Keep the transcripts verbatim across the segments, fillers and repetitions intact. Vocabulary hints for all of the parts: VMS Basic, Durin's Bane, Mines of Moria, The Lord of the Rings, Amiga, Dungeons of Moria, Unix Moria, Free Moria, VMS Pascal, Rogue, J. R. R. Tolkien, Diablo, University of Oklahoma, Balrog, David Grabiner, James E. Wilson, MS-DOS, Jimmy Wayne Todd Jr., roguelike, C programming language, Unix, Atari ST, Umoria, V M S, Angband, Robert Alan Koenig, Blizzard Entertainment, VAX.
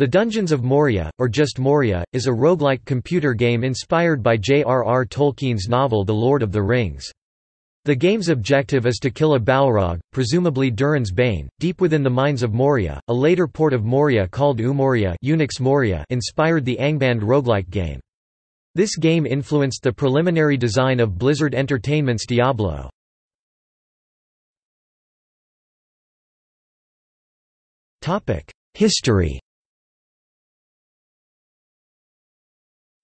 The Dungeons of Moria, or just Moria, is a roguelike computer game inspired by J R R Tolkien's novel The Lord of the Rings. The game's objective is to kill a Balrog, presumably Durin's Bane, deep within the mines of Moria. A later port of Moria called Umoria, Unix Moria, inspired the Angband roguelike game. This game influenced the preliminary design of Blizzard Entertainment's Diablo. History.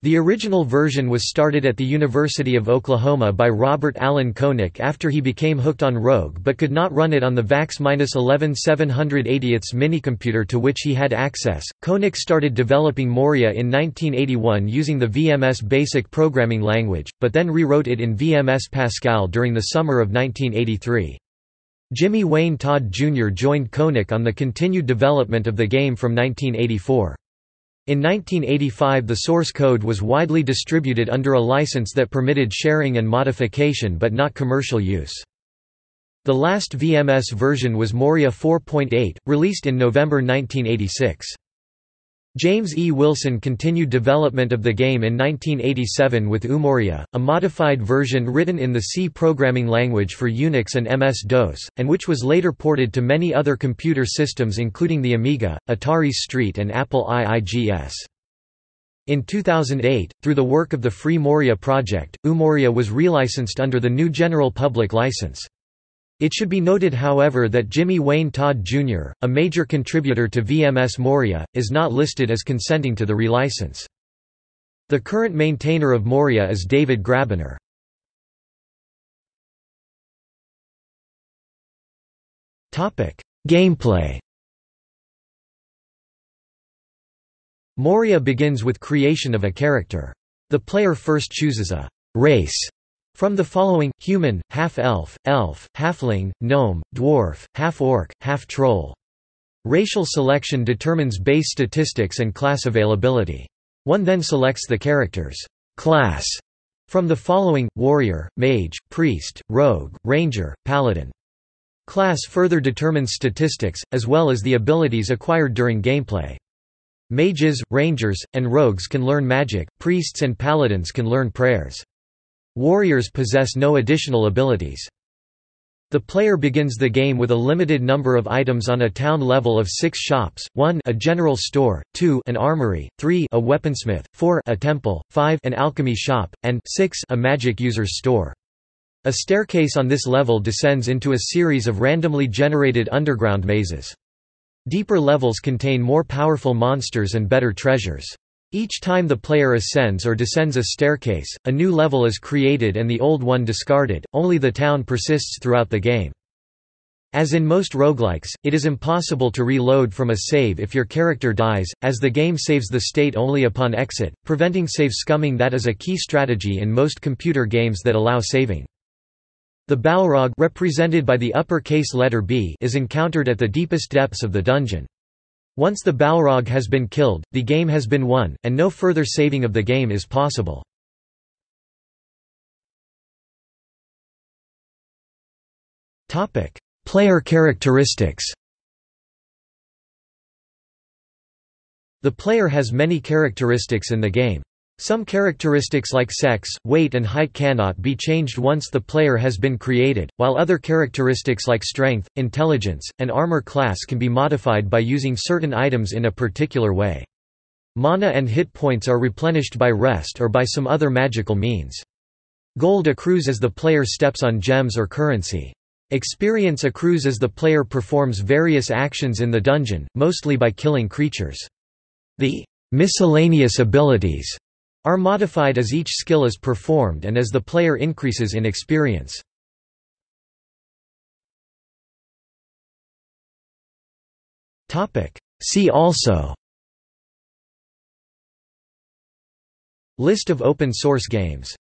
The original version was started at the University of Oklahoma by Robert Alan Koenig after he became hooked on Rogue but could not run it on the VAX eleven seven hundred eightieth's minicomputer to which he had access. Koenig started developing Moria in nineteen eighty-one using the V M S Basic programming language, but then rewrote it in V M S Pascal during the summer of nineteen eighty-three. Jimmy Wayne Todd Junior joined Koenig on the continued development of the game from nineteen eighty-four. In nineteen eighty-five the source code was widely distributed under a license that permitted sharing and modification but not commercial use. The last V M S version was Moria four point eight, released in November nineteen eighty-six. James E. Wilson continued development of the game in nineteen eighty-seven with Umoria, a modified version written in the C programming language for Unix and M S DOS, and which was later ported to many other computer systems including the Amiga, Atari S T and Apple I I G S. In two thousand eight, through the work of the Free Moria project, Umoria was relicensed under the new General Public License. It should be noted however that Jimmy Wayne Todd Junior, a major contributor to V M S Moria, is not listed as consenting to the relicense. The current maintainer of Moria is David Grabiner. Gameplay. Moria begins with creation of a character. The player first chooses a race from the following: human, half-elf, elf, halfling, gnome, dwarf, half-orc, half-troll. Racial selection determines base statistics and class availability. One then selects the character's class from the following: warrior, mage, priest, rogue, ranger, paladin. Class further determines statistics, as well as the abilities acquired during gameplay. Mages, rangers, and rogues can learn magic, priests and paladins can learn prayers. Warriors possess no additional abilities. The player begins the game with a limited number of items on a town level of six shops: one a general store, two an armory, three a weaponsmith, four a temple, five an alchemy shop, and six a magic user's store. A staircase on this level descends into a series of randomly generated underground mazes. Deeper levels contain more powerful monsters and better treasures. Each time the player ascends or descends a staircase, a new level is created and the old one discarded. Only the town persists throughout the game. As in most roguelikes, it is impossible to reload from a save if your character dies, as the game saves the state only upon exit, preventing save scumming that is a key strategy in most computer games that allow saving. The Balrog, represented by the uppercase letter B, is encountered at the deepest depths of the dungeon. Once the Balrog has been killed, the game has been won, and no further saving of the game is possible. Player characteristics. The player has many characteristics in the game. Some characteristics like sex, weight and height cannot be changed once the player has been created, while other characteristics like strength, intelligence, and armor class can be modified by using certain items in a particular way. Mana and hit points are replenished by rest or by some other magical means. Gold accrues as the player steps on gems or currency. Experience accrues as the player performs various actions in the dungeon, mostly by killing creatures. The miscellaneous abilities are modified as each skill is performed and as the player increases in experience. See also: List of open source games.